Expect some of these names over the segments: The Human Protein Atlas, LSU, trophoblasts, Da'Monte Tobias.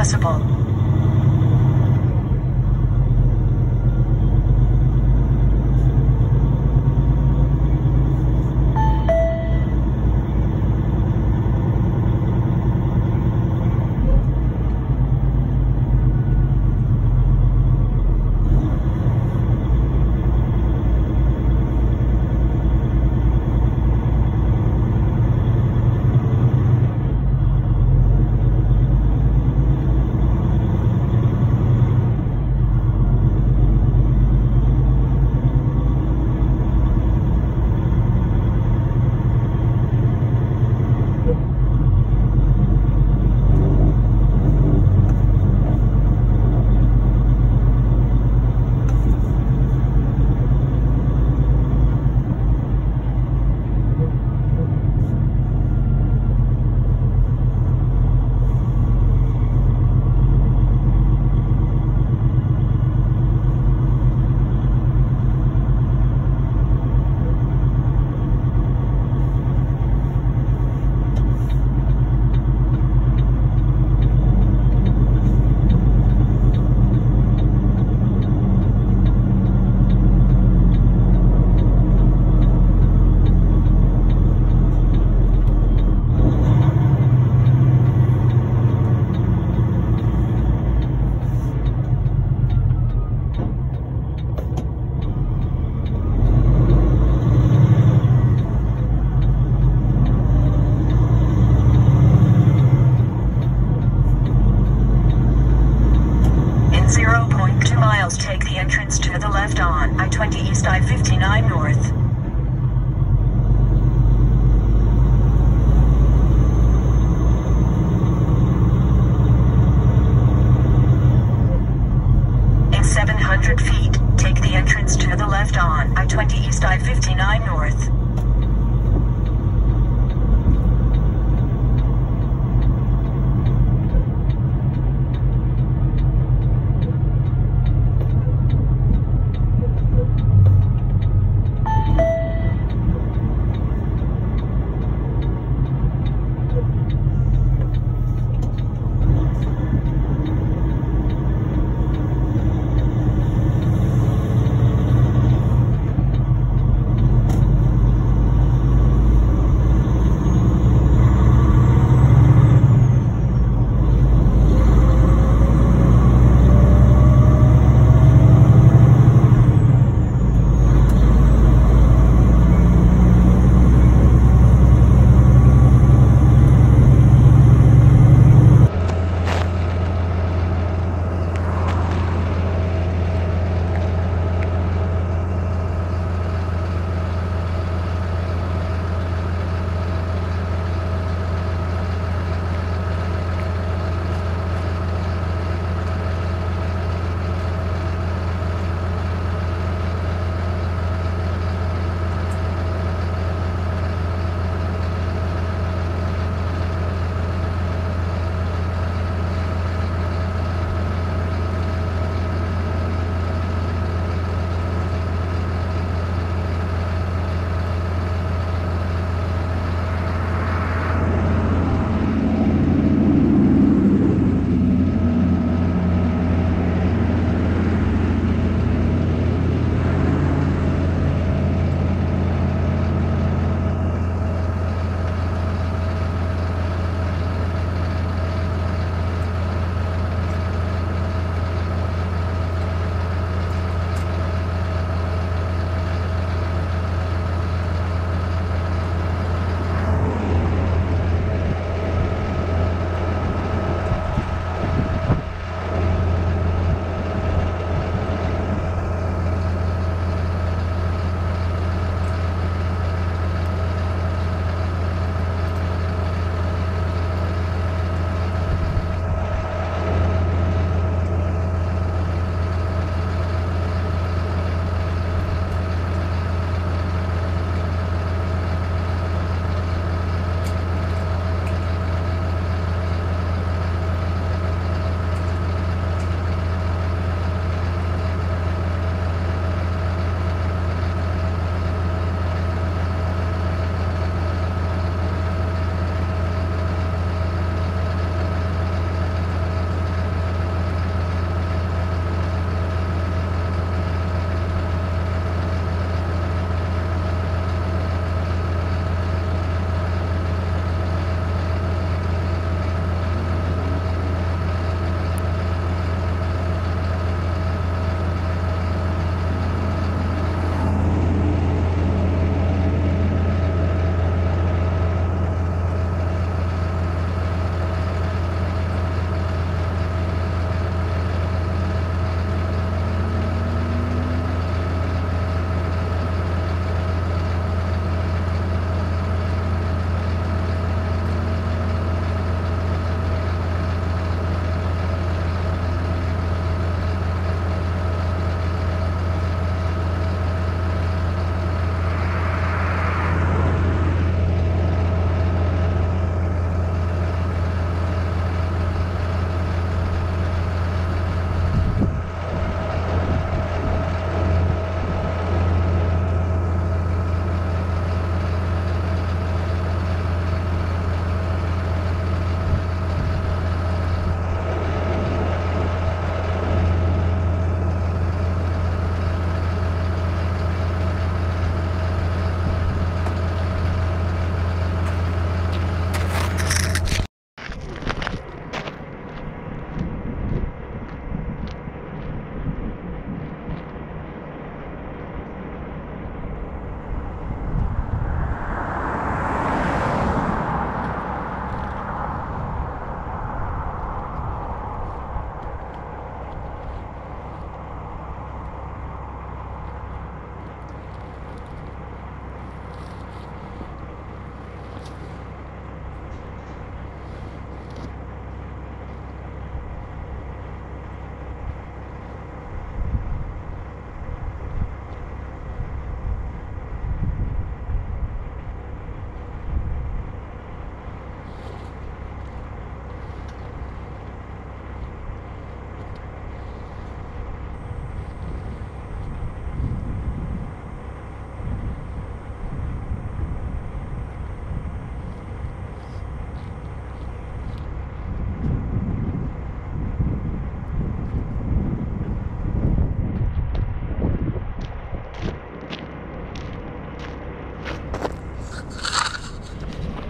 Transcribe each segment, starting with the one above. accessible.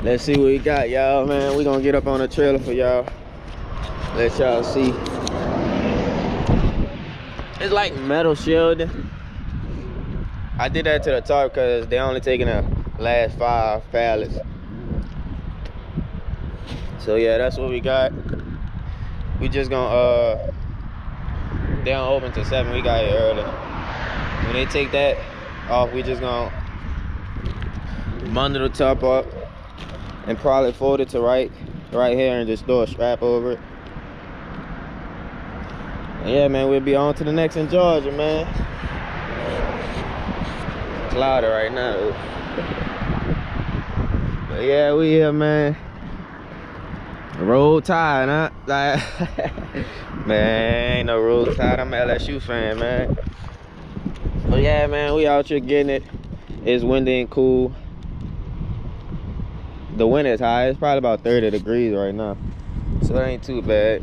Let's see what we got, y'all, man. We're gonna get up on the trailer for y'all. Let y'all see. It's like metal shielding. I did that to the tarp because they're only taking the last 5 pallets. So yeah, that's what we got. We just gonna they don't open till 7. We got here early. When they take that off, we just gonna bundle the tarp up and probably fold it to right here and just throw a strap over it. And yeah, man, we'll be on to the next in Georgia, man. It's cloudy right now. But yeah, we here, man. Roll Tide, huh? Like, man, ain't no Roll Tide. I'm an LSU fan, man. But yeah, man, we out here getting it. It's windy and cool. The wind is high. It's probably about 30 degrees right now, so it ain't too bad.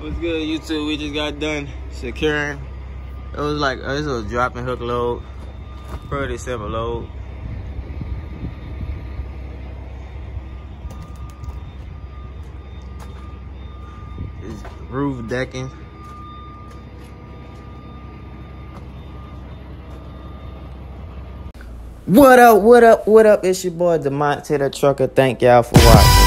What's good, YouTube? We just got done securing. It was like, this was a drop and hook load. Pretty simple load. It's roof decking. What up, what up, what up? It's your boy Da'Monte the Trucker. Thank y'all for watching.